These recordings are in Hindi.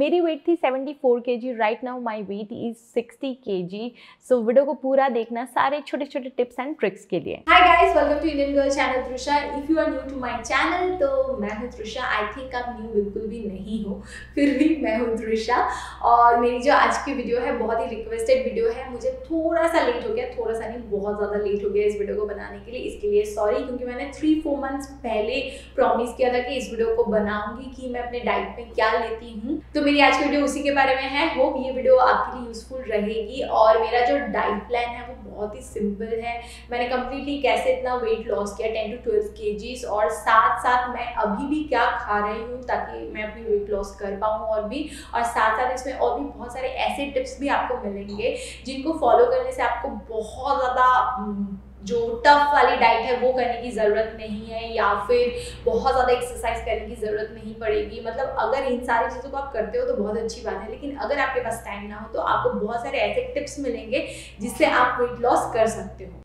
मेरी वेट थी 74 kg, right now my weight is 60 kg। सो वीडियो को पूरा देखना सारे छोटे छोटे टिप्स एंड ट्रिक्स के लिए। Hi guys, welcome to Indian girl channel Trisha. If you are new to my channel तो मैं हूँ तृषा। आई थिंक आप न्यू बिल्कुल भी नहीं हो, फिर भी मैं हूँ तृषा। और मेरी जो आज की वीडियो है बहुत ही रिक्वेस्टेड वीडियो है। मुझे थोड़ा सा लेट हो गया, थोड़ा सा नहीं बहुत ज़्यादा लेट हो गया इस वीडियो को बनाने के लिए, इसके लिए सॉरी। क्योंकि मैंने 3-4 मंथ्स पहले प्रॉमिस किया था कि इस वीडियो को बनाऊंगी कि मैं अपने डाइट में क्या लेती हूँ। तो मेरी आज की वीडियो उसी के बारे में है। होप ये वीडियो आपके लिए यूजफुल रहेगी। और मेरा जो डाइट प्लान है वो बहुत ही सिंपल है। मैंने कम्प्लीटली कैसे इतना वेट लॉस किया 10 to 12 kgs, और साथ साथ मैं अभी भी क्या खा रही हूँ ताकि मैं अपनी वेट लॉस कर पाऊँ, और साथ साथ इसमें और भी बहुत सारे ऐसे टिप्स भी आपको मिलेंगे जिनको फॉलो करने से आपको बहुत ज़्यादा जो टफ वाली डाइट है वो करने की ज़रूरत नहीं है, या फिर बहुत ज़्यादा एक्सरसाइज करने की ज़रूरत नहीं पड़ेगी। मतलब अगर इन सारी चीज़ों को आप करते हो तो बहुत अच्छी बात है, लेकिन अगर आपके पास टाइम ना हो तो आपको बहुत सारे ऐसे टिप्स मिलेंगे जिससे आप वेट लॉस कर सकते हो।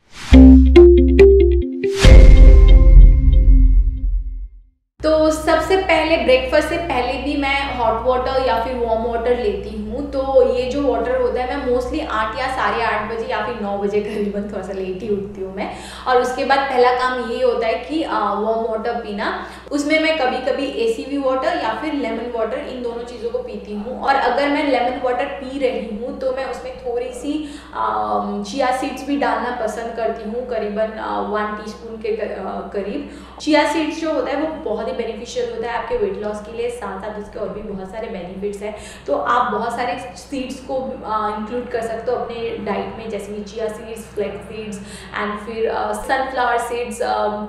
तो सबसे पहले ब्रेकफास्ट से पहले भी मैं हॉट वाटर या फिर वार्म वाटर लेती हूँ। तो ये जो वाटर होता है मैं मोस्टली 8 या 8:30 बजे या फिर 9 बजे करीबन, थोड़ा सा लेट ही उठती हूँ मैं। और उसके बाद पहला काम ये होता है कि वार्म वाटर पीना। उसमें मैं कभी कभी ACV वाटर या फिर लेमन वाटर, इन दोनों चीज़ों को पीती हूँ। और अगर मैं लेमन वाटर पी रही हूँ तो मैं उसमें थोड़ी सी चिया सीड्स भी डालना पसंद करती हूँ, करीबन 1 टीस्पून के करीब। चिया सीड्स जो होता है वो बहुत बेनिफिशियल होता है आपके वेट लॉस के लिए, साथ साथ उसके और भी बहुत सारे बेनिफिट्स हैं। तो आप बहुत सारे सीड्स को इंक्लूड कर सकते हो अपने डाइट में, जैसे कि chia seeds, flax seeds and फिर सनफ्लावर सीड्स।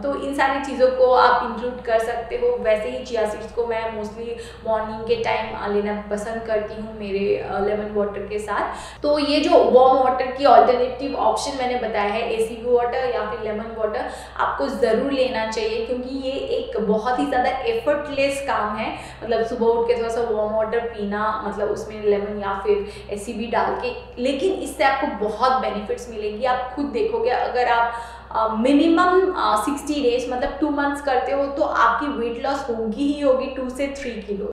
तो इन सारी चीज़ों को आप इंक्लूड कर सकते हो। वैसे ही चिया सीड्स को मैं मोस्टली मॉर्निंग के टाइम लेना पसंद करती हूँ मेरे लेमन वाटर के साथ। तो ये जो वार्म वाटर की ऑल्टरनेटिव ऑप्शन मैंने बताया है, ACV वाटर या फिर लेमन वाटर, आपको ज़रूर लेना चाहिए क्योंकि ये एक बहुत ही ज़्यादा एफर्टलेस काम है। मतलब सुबह उठ के थोड़ा सा वार्म वाटर पीना, मतलब उसमें लेमन या फिर ACV डाल के, लेकिन इससे आपको बहुत बेनिफिट्स मिलेगी। आप खुद देखोगे, अगर आप मिनिमम 60 डेज मतलब 2 मंथ्स करते हो तो आपकी वेट लॉस होगी ही होगी 2 से 3 किलो।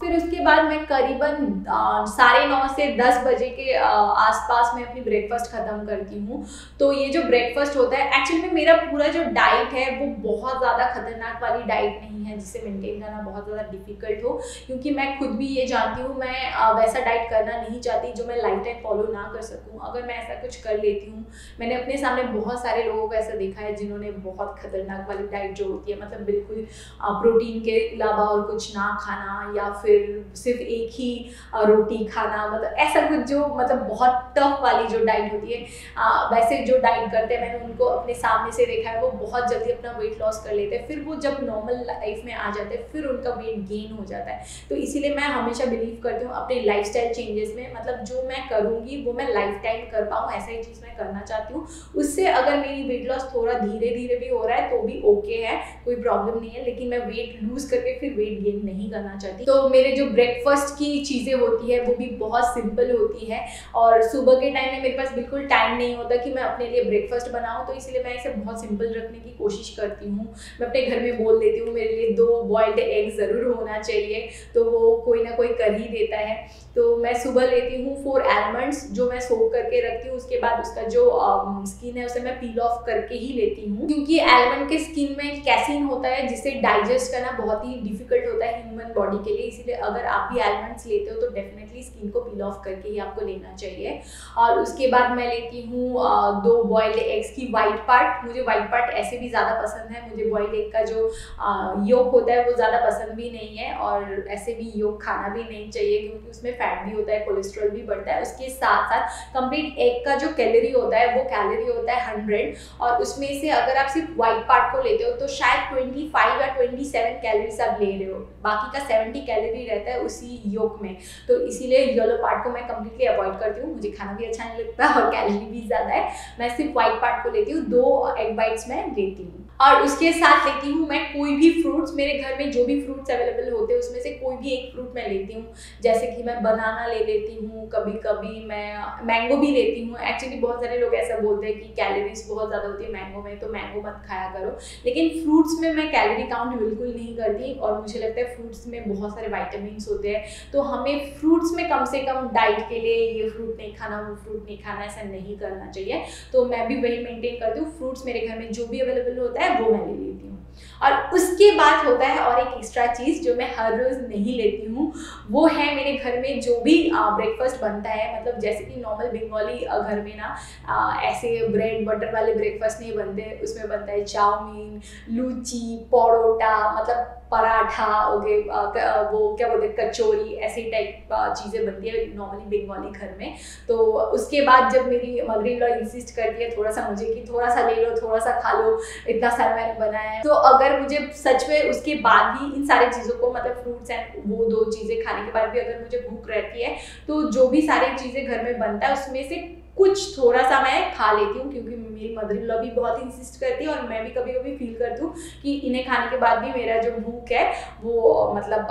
फिर उसके बाद मैं करीबन 9:30 से 10 बजे के आसपास मैं अपनी ब्रेकफास्ट ख़त्म करती हूँ। तो ये जो ब्रेकफास्ट होता है, एक्चुअली में मेरा पूरा जो डाइट है वो बहुत ज़्यादा खतरनाक वाली डाइट नहीं है जिसे मेंटेन करना बहुत ज़्यादा डिफिकल्ट हो, क्योंकि मैं खुद भी ये जानती हूँ मैं वैसा डाइट करना नहीं चाहती जो मैं लाइफ टाइम फॉलो ना कर सकूँ। अगर मैं ऐसा कुछ कर लेती हूँ, मैंने अपने सामने बहुत सारे लोगों को ऐसा देखा है जिन्होंने बहुत खतरनाक वाली डाइट जो होती है, मतलब बिल्कुल प्रोटीन के अलावा और कुछ ना खाना, या फिर सिर्फ एक ही रोटी खाना, मतलब ऐसा कुछ जो मतलब बहुत टफ वाली जो डाइट होती है, वैसे जो डाइट करते हैं मैंने उनको अपने सामने से देखा है। वो बहुत जल्दी अपना वेट लॉस कर लेते हैं, फिर वो जब नॉर्मल लाइफ में आ जाते हैं फिर उनका वेट गेन हो जाता है। तो इसीलिए मैं हमेशा बिलीव करती हूँ अपने लाइफस्टाइल चेंजेस में। मतलब जो मैं करूँगी वो मैं लाइफ टाइम कर पाऊँ, ऐसा ही चीज़ मैं करना चाहती हूँ। उससे अगर मेरी वेट लॉस थोड़ा धीरे धीरे भी हो रहा है तो भी ओके है, कोई प्रॉब्लम नहीं है, लेकिन मैं वेट लूज करके फिर वेट गेन नहीं करना चाहती। तो मेरे जो ब्रेकफास्ट की चीज़ें होती है वो भी बहुत सिंपल होती है। और सुबह के टाइम में मेरे पास बिल्कुल टाइम नहीं होता कि मैं अपने लिए ब्रेकफास्ट बनाऊं, तो इसलिए मैं इसे बहुत सिंपल रखने की कोशिश करती हूँ। मैं अपने घर में बोल देती हूँ मेरे लिए 2 बॉइल्ड एग ज़रूर होना चाहिए, तो वो कोई ना कोई कर ही देता है। तो मैं सुबह लेती हूँ 4 आलमंड्स जो मैं सोक करके रखती हूँ। उसके बाद उसका जो स्किन है उसे मैं पील ऑफ करके ही लेती हूँ, क्योंकि आलमंड के स्किन में कैसिन होता है जिसे डाइजेस्ट करना बहुत ही डिफिकल्ट होता है ह्यूमन बॉडी के लिए। इसीलिए अगर आप भी आलमंड्स लेते हो तो डेफिनेटली स्किन को पील ऑफ करके ही आपको लेना चाहिए। और उसके बाद मैं लेती हूँ 2 बॉइल्ड एग्स की वाइट पार्ट। मुझे वाइट पार्ट ऐसे भी ज़्यादा पसंद है, मुझे बॉइल्ड एग का जो योक होता है वो ज़्यादा पसंद भी नहीं है, और ऐसे भी योक खाना भी नहीं चाहिए क्योंकि उसमें फैट भी होता है, कोलेस्ट्रॉल भी बढ़ता है। उसके साथ साथ कंप्लीट एग का जो कैलोरी होता है वो कैलोरी होता है 100, और उसमें से अगर आप सिर्फ वाइट पार्ट को लेते हो तो शायद 25 या 27 कैलोरीज आप ले रहे हो, बाकी का 70 कैलोरी रहता है उसी योक में। तो इसीलिए येलो पार्ट को मैं कंप्लीटली अवॉइड करती हूँ, मुझे खाना भी अच्छा नहीं लगता और कैलोरी भी ज़्यादा है। मैं सिर्फ वाइट पार्ट को लेती हूँ, 2 एग बाइट्स मैं लेती हूँ। और उसके साथ लेती हूँ मैं कोई भी फ्रूट्स, मेरे घर में जो भी फ्रूट्स अवेलेबल होते हैं उसमें से कोई भी एक फ्रूट मैं लेती हूँ। जैसे कि मैं बनाना ले लेती हूँ, कभी कभी मैं मैंगो भी लेती हूँ। एक्चुअली बहुत सारे लोग ऐसा बोलते हैं कि कैलोरीज बहुत ज़्यादा होती है मैंगो में, तो मैंगो मत खाया करो, लेकिन फ्रूट्स में मैं कैलोरी काउंट बिल्कुल नहीं करती। और मुझे लगता है फ्रूट्स में बहुत सारे वाइटामिन्स होते हैं, तो हमें फ्रूट्स में कम से कम डाइट के लिए ये फ्रूट नहीं खाना, वो फ्रूट नहीं खाना, ऐसा नहीं करना चाहिए। तो मैं भी वही मेनटेन करती हूँ, फ्रूट्स मेरे घर में जो भी अवेलेबल होता है वो मैं ले लेती हूँ। और उसके बाद होता है और एक एक्स्ट्रा चीज़ जो मैं हर रोज़ नहीं लेती हूँ, वो है मेरे घर में जो भी ब्रेकफास्ट बनता है। मतलब जैसे कि नॉर्मल बंगाली घर में ना ऐसे ब्रेड बटर वाले ब्रेकफास्ट नहीं बनते, उसमें बनता है चाउमीन, लूची, परोठा, मतलब पराठा हो गए, वो क्या बोलते हैं कचौरी, ऐसे टाइप चीज़ें बनती है नॉर्मली बंगाली घर में। तो उसके बाद जब मेरी मदर इन लॉ इंसिस्ट करती है थोड़ा सा मुझे कि थोड़ा सा ले लो, थोड़ा सा खा लो, इतना सारा मैंने बनाया है, तो अगर मुझे सच में उसके बाद भी इन सारी चीज़ों को मतलब फ्रूट्स एंड वो दो चीज़ें खाने के बाद भी अगर मुझे भूख रहती है तो जो भी सारी चीज़ें घर में बनता है उसमें से कुछ थोड़ा सा मैं खा लेती हूँ, क्योंकि मेरी मदर इन लॉ भी बहुत इंसिस्ट करती है और मैं भी कभी कभी फील करती हूँ कि इन्हें खाने के बाद भी मेरा जो भूख है वो मतलब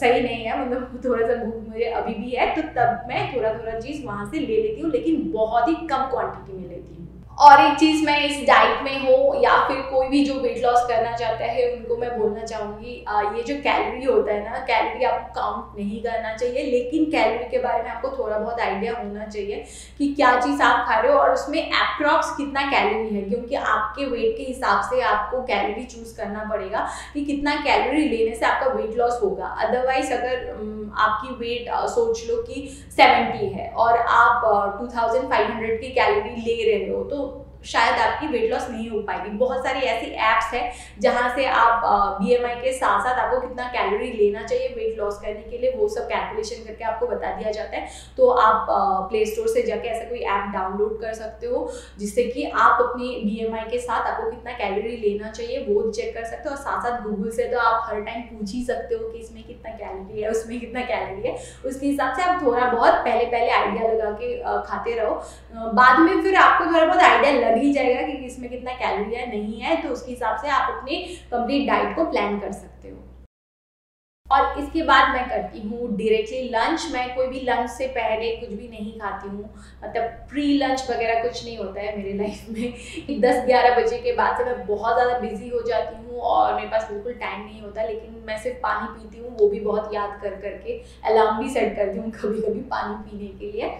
सही नहीं है, मतलब थोड़ा सा भूख मुझे अभी भी है, तो तब मैं थोड़ा थोड़ा चीज़ वहाँ से ले लेती हूँ, लेकिन बहुत ही कम क्वांटिटी में लेती हूँ। और एक चीज़ मैं इस डाइट में हो या फिर कोई भी जो वेट लॉस करना चाहता है उनको मैं बोलना चाहूँगी, ये जो कैलोरी होता है ना, कैलोरी आपको काउंट नहीं करना चाहिए, लेकिन कैलोरी के बारे में आपको थोड़ा बहुत आइडिया होना चाहिए कि क्या चीज़ आप खा रहे हो और उसमें अप्रॉक्स कितना कैलोरी है, क्योंकि आपके वेट के हिसाब से आपको कैलोरी चूज़ करना पड़ेगा कि कितना कैलोरी लेने से आपका वेट लॉस होगा। अदरवाइज अगर आपकी वेट सोच लो कि 70 है और आप 2500 की कैलोरी ले रहे हो तो शायद आपकी वेट लॉस नहीं हो पाएगी। बहुत सारी ऐसी ऐप्स है जहाँ से आप BMI के साथ साथ आपको कितना कैलोरी लेना चाहिए वेट लॉस करने के लिए, वो सब कैलकुलेशन करके आपको बता दिया जाता है। तो आप प्ले स्टोर से जाके ऐसा कोई ऐप डाउनलोड कर सकते हो जिससे कि आप अपने BMI के साथ आपको कितना कैलोरी लेना चाहिए वो चेक कर सकते हो, और साथ साथ गूगल से तो आप हर टाइम पूछ ही सकते हो कि इसमें कितना कैलोरी है, उसमें कितना कैलोरी है। उसके हिसाब से आप थोड़ा बहुत पहले आइडिया लगा के खाते रहो, बाद में फिर आपको थोड़ा बहुत आइडिया ही जाएगा कि इसमें कितना कैलोरी है नहीं है, तो उसके हिसाब से आप अपने कंप्लीट डाइट को प्लान कर सकते हो। और इसके बाद मैं करती हूँ डायरेक्टली लंच। मैं कोई भी लंच से पहले कुछ भी नहीं खाती हूँ, मतलब प्री लंच वगैरह कुछ नहीं होता है मेरे लाइफ में। 10-11 बजे के बाद से मैं बहुत ज़्यादा बिजी हो जाती हूँ और मेरे पास बिल्कुल टाइम नहीं होता, लेकिन मैं सिर्फ पानी पीती हूँ, वो भी बहुत याद कर करके। अलार्म भी सेट करती हूँ कभी कभी पानी पीने के लिए।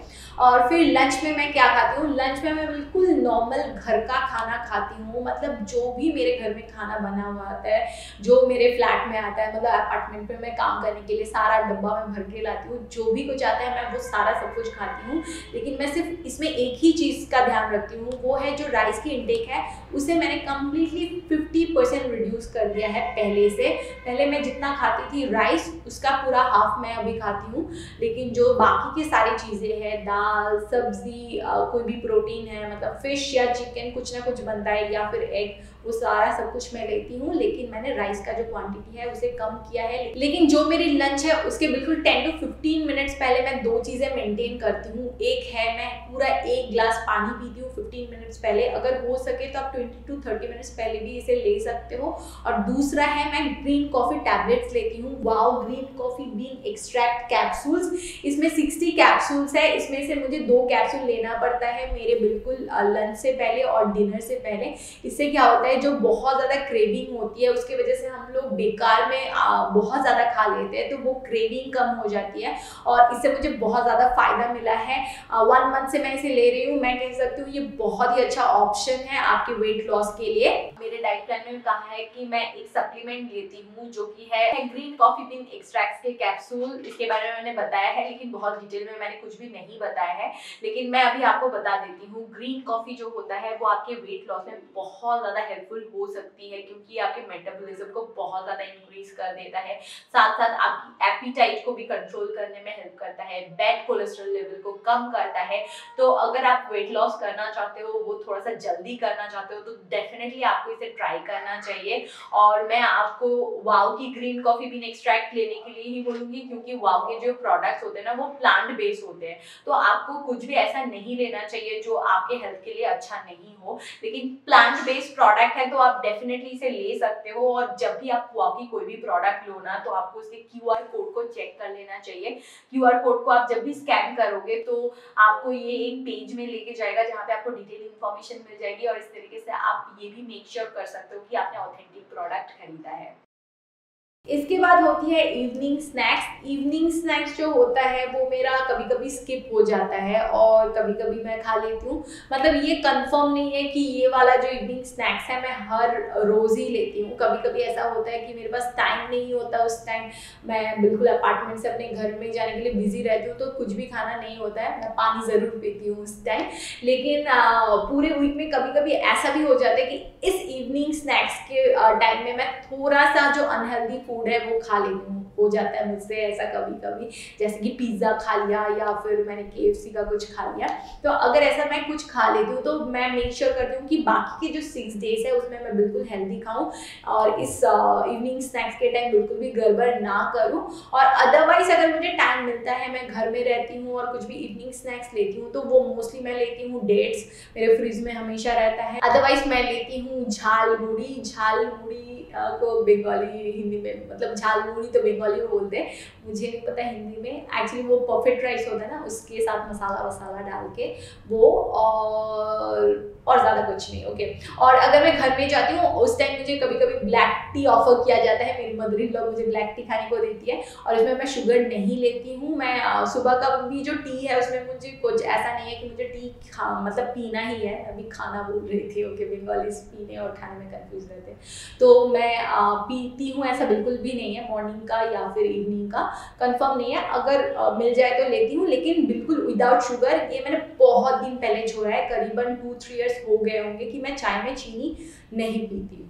और फिर लंच में मैं क्या खाती हूँ, लंच में मैं बिल्कुल नॉर्मल घर का खाना खाती हूँ। मतलब जो भी मेरे घर में खाना बना हुआ आता है, जो मेरे फ्लैट में आता है, मतलब अपार्टमेंट में मैं काम करने के लिए सारा डब्बा मैं भर के लाती हूँ, जो भी कुछ आता है मैं वो सारा सब कुछ खाती हूँ। लेकिन मैं सिर्फ इसमें एक ही चीज़ का ध्यान रखती हूँ, वो है जो राइस की इंटेक है उसे मैंने कम्प्लीटली 50% रिड्यूस कर दिया है पहले से। पहले मैं जितना खाती थी राइस उसका पूरा हाफ मैं अभी खाती हूँ, लेकिन जो बाकी की सारी चीज़ें हैं, दाल, सब्जी, कोई भी प्रोटीन है, मतलब फिश या चिकन कुछ ना कुछ बनता है या फिर एग, वो सारा सब कुछ मैं लेती हूँ, लेकिन मैंने राइस का जो क्वांटिटी है उसे कम किया है। लेकिन जो मेरी लंच है उसके बिल्कुल 10 to 15 मिनट्स पहले मैं दो चीज़ें मेंटेन करती हूँ। एक है मैं पूरा एक गिलास पानी पीती हूँ 15 मिनट्स पहले, अगर हो सके तो आप 20 to 30 मिनट्स पहले भी इसे ले सकते हो। और दूसरा है मैं ग्रीन कॉफ़ी टैबलेट्स लेती हूँ, wow green coffee bean extract capsules. इसमें 60 कैप्सूल्स है, इसमें से मुझे 2 कैप्सूल लेना पड़ता है मेरे बिल्कुल लंच से पहले और डिनर से पहले। इससे क्या होता है, जो बहुत ज़्यादा क्रेविंग होती है उसकी वजह से हम लोग बेकार में बहुत ज़्यादा खा लेते हैं, तो वो क्रेविंग कम हो जाती है और इससे मुझे बहुत ज़्यादा फ़ायदा मिला है। 1 मंथ से मैं इसे ले रही हूँ, मैं कह सकती हूँ ये बहुत ही अच्छा ऑप्शन है आपके वेट लॉस के लिए। मेरे डाइट प्लान में कहा है कि मैं एक सप्लीमेंट लेती हूँ जो कि है ग्रीन कॉफी बीन एक्सट्रैक्ट्स के कैप्सूल। इसके बारे में मैंने बताया है, लेकिन बहुत डिटेल में मैंने कुछ भी नहीं बताया है, लेकिन मैं अभी आपको बता देती हूँ। ग्रीन कॉफ़ी जो होता है वो आपके वेट लॉस में बहुत ज़्यादा हेल्पफुल हो सकती है, क्योंकि आपके मेटाबॉलिज्म को बहुत ज़्यादा इंक्रीज कर देता है, साथ साथ आपकी एपिटाइट को भी कंट्रोल करने में हेल्प करता है, बैड कोलेस्ट्रॉल लेवल को कम करता है। तो अगर आप वेट लॉस करना चाहते हो, वो थोड़ा सा जल्दी करना चाहते हो, तो डेफिनेटली आपको इसे ट्राई करना चाहिए। और मैं आपको वाव की ग्रीन कॉफ़ी बीन एक्सट्रैक्ट लेने के लिए ही बोलूँगी, क्योंकि वाव के जो प्रोडक्ट्स होते हैं ना वो प्लांट बेस्ड होते हैं, तो आपको कुछ भी ऐसा नहीं लेना चाहिए जो आपके हेल्थ के लिए अच्छा नहीं हो। लेकिन प्लांट बेस्ड प्रोडक्ट पैक है तो आप डेफिनेटली इसे ले सकते हो। और जब भी आप WOW की कोई भी प्रोडक्ट लो ना, तो आपको उसके QR कोड को चेक कर लेना चाहिए। QR कोड को आप जब भी स्कैन करोगे तो आपको ये एक पेज में लेके जाएगा जहाँ पे आपको डिटेल इन्फॉर्मेशन मिल जाएगी। और इस तरीके से आप ये भी मेक श्योर कर सकते हो कि आपने ऑथेंटिक प्रोडक्ट खरीदा है। इसके बाद होती है इवनिंग स्नैक्स। इवनिंग स्नैक्स जो होता है वो मेरा कभी कभी स्किप हो जाता है और कभी कभी मैं खा लेती हूँ। मतलब ये कंफर्म नहीं है कि ये वाला जो इवनिंग स्नैक्स है मैं हर रोज़ ही लेती हूँ। कभी कभी ऐसा होता है कि मेरे पास टाइम नहीं होता, उस टाइम मैं बिल्कुल अपार्टमेंट से अपने घर में जाने के लिए बिजी रहती हूँ, तो कुछ भी खाना नहीं होता है। मैं पानी ज़रूर पीती हूँ उस टाइम। लेकिन पूरे वीक में कभी कभी ऐसा भी हो जाता है कि इस इवनिंग स्नैक्स के टाइम में मैं थोड़ा सा जो अनहेल्दी फूड है वो खा लेती हूँ। हो जाता है मुझसे ऐसा कभी कभी, जैसे कि पिज़्ज़ा खा लिया या फिर मैंने KFC का कुछ खा लिया। तो अगर ऐसा मैं कुछ खा लेती हूँ तो मैं मेक श्योर करती हूँ कि बाकी के जो 6 डेज है उसमें मैं बिल्कुल हेल्दी खाऊँ और इस इवनिंग स्नैक्स के टाइम बिल्कुल भी गड़बड़ ना करूँ। और अदरवाइज अगर मुझे टाइम मिलता है, मैं घर में रहती हूँ और कुछ भी इवनिंग स्नैक्स लेती हूँ तो वो मोस्टली मैं लेती हूँ डेट्स, मेरे फ्रिज में हमेशा रहता है। अदरवाइज मैं लेती हूँ झाल मुड़ी। झाल मुड़ी को बंगाली हिंदी में, मतलब झाल मुड़ी तो बंगाली में बोलते हैं, मुझे नहीं पता हिंदी में। एक्चुअली वो परफेक्ट राइस होता है ना, उसके साथ मसाला वसाला डाल के वो, और ज़्यादा कुछ नहीं। ओके। और अगर मैं घर में जाती हूँ उस टाइम मुझे कभी कभी ब्लैक टी ऑफर किया जाता है। मेरी मदर इन लॉ मुझे ब्लैक टी खाने को देती है और इसमें मैं शुगर नहीं लेती हूँ। मैं सुबह का भी जो टी है उसमें मुझे कुछ ऐसा नहीं है कि मुझे टी मतलब पीना ही है। अभी खाना बोल रही थी। ओके, बंगालीज पीने और खाने में कन्फ्यूज रहते हैं, तो मैं पीती हूँ ऐसा बिल्कुल भी नहीं है। मॉर्निंग का या फिर इवनिंग का कंफर्म नहीं है, अगर मिल जाए तो लेती हूँ, लेकिन बिल्कुल विदाउट शुगर। ये मैंने बहुत दिन पहले छोड़ा है, करीबन 2-3 ईयर्स हो गए होंगे कि मैं चाय में चीनी नहीं पीती हूँ।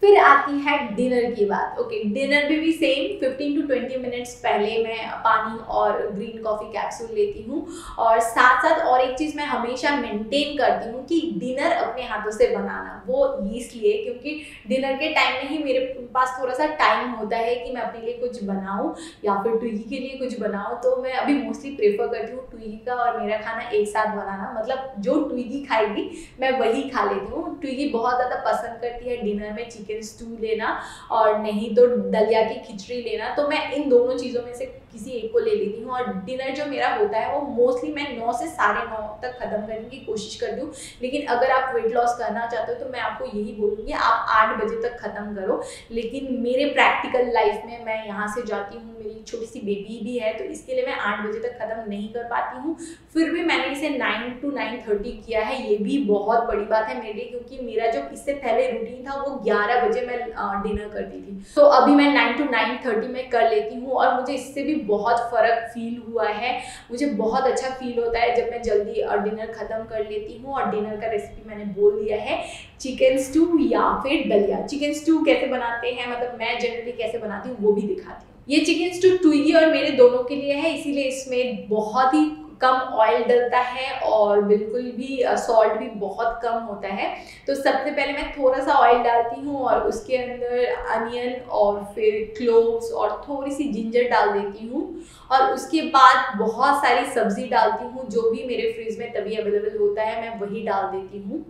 फिर आती है डिनर की बात। ओके, डिनर में भी सेम 15 to 20 मिनट्स पहले मैं पानी और ग्रीन कॉफ़ी कैप्सूल लेती हूँ। और साथ साथ और एक चीज़ मैं हमेशा मेंटेन करती हूँ कि डिनर अपने हाथों से बनाना, वो इसलिए क्योंकि डिनर के टाइम में ही मेरे पास थोड़ा सा टाइम होता है कि मैं अपने लिए कुछ बनाऊँ या फिर ट्विगी के लिए कुछ बनाऊँ। तो मैं अभी मोस्टली प्रेफर करती हूँ ट्विगी का और मेरा खाना एक साथ बनाना, मतलब जो ट्विगी खाएगी मैं वही खा लेती हूँ। ट्विगी बहुत ज़्यादा पसंद करती है डिनर में चिकन स्टू लेना और नहीं तो दलिया की खिचड़ी लेना, तो मैं इन दोनों चीज़ों में से किसी एक को ले लेती हूँ। और डिनर जो मेरा होता है वो मोस्टली मैं 9 से 9:30 तक ख़त्म करने की कोशिश करती हूँ। लेकिन अगर आप वेट लॉस करना चाहते हो तो मैं आपको यही बोलूँगी आप 8 बजे तक ख़त्म करो। लेकिन मेरे प्रैक्टिकल लाइफ में मैं यहाँ से जाती हूँ, मेरी छोटी सी बेबी भी है, तो इसके लिए मैं 8 बजे तक ख़त्म नहीं कर पाती हूँ। फिर भी मैंने इसे 9 to 9:30 किया है। ये भी बहुत बड़ी बात है मेरे लिए, क्योंकि मेरा जो इससे पहले रूटीन था वो 11 बजे मैं डिनर करती थी, तो अभी मैं 9 to 9:30 में कर लेती हूँ। और मुझे इससे भी बहुत फ़र्क फील हुआ है, मुझे बहुत अच्छा फील होता है जब मैं जल्दी डिनर ख़त्म कर लेती हूँ। और डिनर का रेसिपी मैंने बोल दिया है, चिकन स्टू या फिर दलिया। चिकन स्टू कैसे बनाते हैं, मतलब मैं जनरली कैसे बनाती हूँ वो भी दिखाती हूँ। ये चिकन स्टू ट्विगी और मेरे दोनों के लिए है, इसीलिए इसमें बहुत ही कम ऑयल डलता है और बिल्कुल भी सॉल्ट भी बहुत कम होता है। तो सबसे पहले मैं थोड़ा सा ऑयल डालती हूँ और उसके अंदर अनियन और फिर क्लोव्स और थोड़ी सी जिंजर डाल देती हूँ। और उसके बाद बहुत सारी सब्ज़ी डालती हूँ, जो भी मेरे फ्रिज में तभी अवेलेबल होता है मैं वही डाल देती हूँ।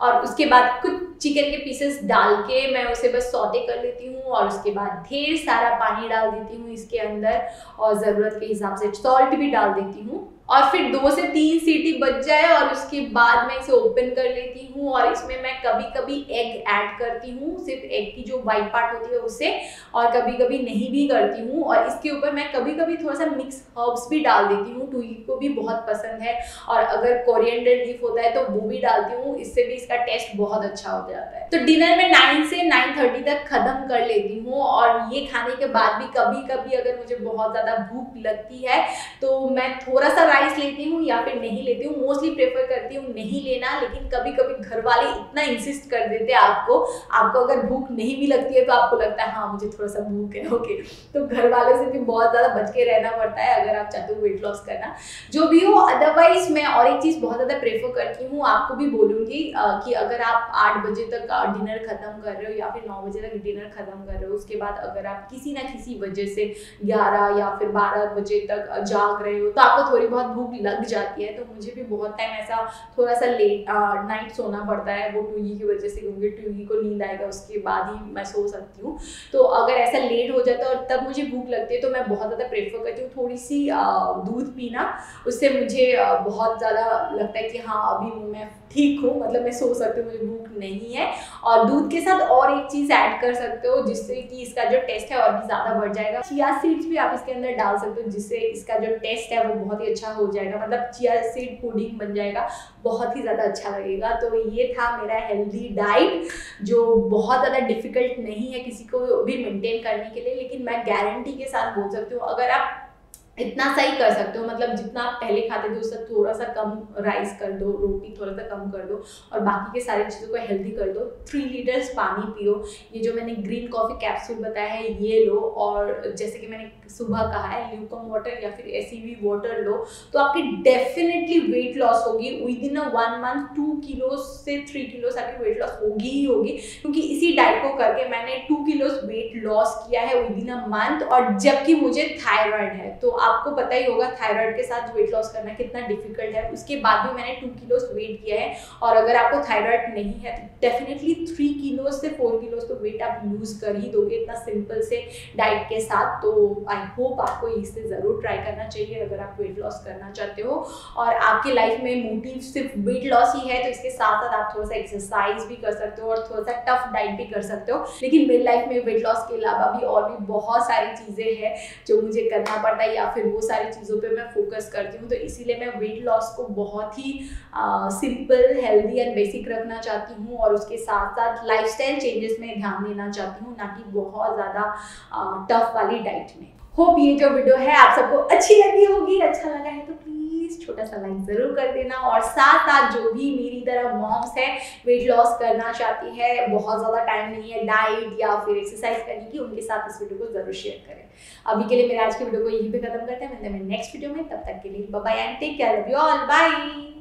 और उसके बाद कुछ चिकन के पीसेस डाल के मैं उसे बस सौते कर लेती हूँ। और उसके बाद ढेर सारा पानी डाल देती हूँ इसके अंदर और ज़रूरत के हिसाब से सॉल्ट भी डाल देती हूँ। और फिर 2 से 3 सीटी बच जाए और उसके बाद मैं इसे ओपन कर लेती हूँ। और इसमें मैं कभी कभी एग ऐड करती हूँ, सिर्फ एग की जो वाइट पार्ट होती है उसे, और कभी कभी नहीं भी करती हूँ। और इसके ऊपर मैं कभी कभी थोड़ा सा मिक्स हर्ब्स भी डाल देती हूँ, ट्विगी को भी बहुत पसंद है। और अगर कोरिएंडर लीफ होता है तो वो भी डालती हूँ, इससे भी इसका टेस्ट बहुत अच्छा हो जाता है। तो डिनर में 9 से 9:30 तक ख़त्म कर लेती हूँ। और ये खाने के बाद भी कभी कभी अगर मुझे बहुत ज़्यादा भूख लगती है तो मैं थोड़ा सा राइस लेती हूँ या फिर नहीं लेती हूँ। मोस्टली प्रेफर करती हूँ नहीं लेना, लेकिन कभी कभी घर वाले इतना इंसिस्ट कर देते हैं आपको अगर भूख नहीं भी लगती है तो आपको लगता है हाँ मुझे थोड़ा सा भूख है। ओके, तो घर वालों से भी बहुत ज़्यादा बच के रहना पड़ता है अगर आप चाहते हो वेट लॉस करना, जो भी हो। अदरवाइज मैं और एक चीज़ बहुत ज़्यादा प्रेफर करती हूँ, आपको भी बोलूँगी कि अगर आप 8 बजे तक डिनर खत्म कर रहे हो या फिर 9 बजे तक डिनर खत्म कर रहे हो, उसके बाद अगर आप किसी ना किसी वजह से 11 या फिर 12 बजे तक जाग रहे हो तो आपको थोड़ी बहुत भूख लग जाती है। तो मुझे भी बहुत टाइम ऐसा थोड़ा सा लेट नाइट सोना पड़ता है, वो टूगी की वजह से, क्योंकि टूगी को नींद आएगा उसके बाद ही मैं सो सकती हूँ। तो अगर ऐसा लेट हो जाता है और तब मुझे भूख लगती है तो मैं बहुत ज़्यादा प्रेफर करती हूँ थोड़ी सी दूध पीना। उससे मुझे बहुत ज़्यादा लगता है कि हाँ अभी मैं ठीक हूँ, मतलब मैं सो सकती हूँ, मुझे भूख नहीं है। और दूध के साथ और एक चीज़ ऐड कर सकते हो जिससे कि इसका जो टेस्ट है और भी ज़्यादा बढ़ जाएगा। चिया सीड्स भी आप इसके अंदर डाल सकते हो जिससे इसका जो टेस्ट है वो बहुत ही अच्छा हो जाएगा, मतलब चिया सीड पुडिंग बन जाएगा, बहुत ही ज़्यादा अच्छा लगेगा। तो ये था मेरा हेल्दी डाइट जो बहुत ज़्यादा डिफिकल्ट नहीं है किसी को भी मेंटेन करने के लिए, लेकिन मैं गारंटी के साथ बोल सकती हूँ अगर आप इतना सही कर सकते हो, मतलब जितना आप पहले खाते थे उससे थोड़ा सा कम राइस कर दो, रोटी थोड़ा सा कम कर दो और बाकी के सारे चीज़ों को हेल्दी कर दो। 3 लीटर्स पानी पियो, ये जो मैंने ग्रीन कॉफ़ी कैप्सूल बताया है ये लो, और जैसे कि मैंने सुबह कहा है ल्यूकोम वाटर या फिर एसीवी वाटर लो, तो आपकी डेफिनेटली वेट लॉस होगी विद इन 1 मंथ। 2 किलो से 3 किलोस आपकी वेट लॉस होगी ही होगी, क्योंकि इसी डाइट को करके मैंने 2 किलोस वेट लॉस किया है विद इन अ मंथ। और जबकि मुझे थायराइड है तो आपको पता ही होगा थायराइड के साथ वेट लॉस करना कितना डिफिकल्ट है, उसके बाद भी मैंने 2 किलोस वेट किया है। और अगर आपको थायराइड नहीं है तो डेफिनेटली 3 किलोस से 4 किलोस तो वेट आप लूज़ कर ही दोगे इतना सिंपल से डाइट के साथ। तो आई होप आपको इससे ज़रूर ट्राई करना चाहिए अगर आप वेट लॉस करना चाहते हो और आपके लाइफ में मोटिव सिर्फ वेट लॉस ही है, तो इसके साथ साथ आप थोड़ा सा एक्सरसाइज भी कर सकते हो और थोड़ा सा टफ डाइट भी कर सकते हो। लेकिन मेरी लाइफ में वेट लॉस के अलावा भी और भी बहुत सारी चीज़ें हैं जो मुझे करना पड़ता है या फिर वो सारी चीज़ों पे मैं फोकस करती हूँ। तो इसीलिए मैं वेट लॉस को बहुत ही सिंपल, हेल्दी एंड बेसिक रखना चाहती हूँ और उसके साथ साथ लाइफस्टाइल चेंजेस में ध्यान देना चाहती हूँ, ना कि बहुत ज़्यादा टफ वाली डाइट में। होप ये जो वीडियो है आप सबको अच्छी लगी होगी, अच्छा लगा है तो प्लीज़ छोटा सा लाइक ज़रूर कर देना। और साथ साथ जो भी मेरी तरह मॉम्स है वेट लॉस करना चाहती है, बहुत ज़्यादा टाइम नहीं है डाइट या फिर एक्सरसाइज करने की, उनके साथ इस वीडियो को ज़रूर शेयर करें। अभी के लिए मेरे आज की वीडियो को यहीं पे खत्म करते हैं, मिलते हैं नेक्स्ट वीडियो में, तब तक के लिए bye bye and take care, love you all, bye.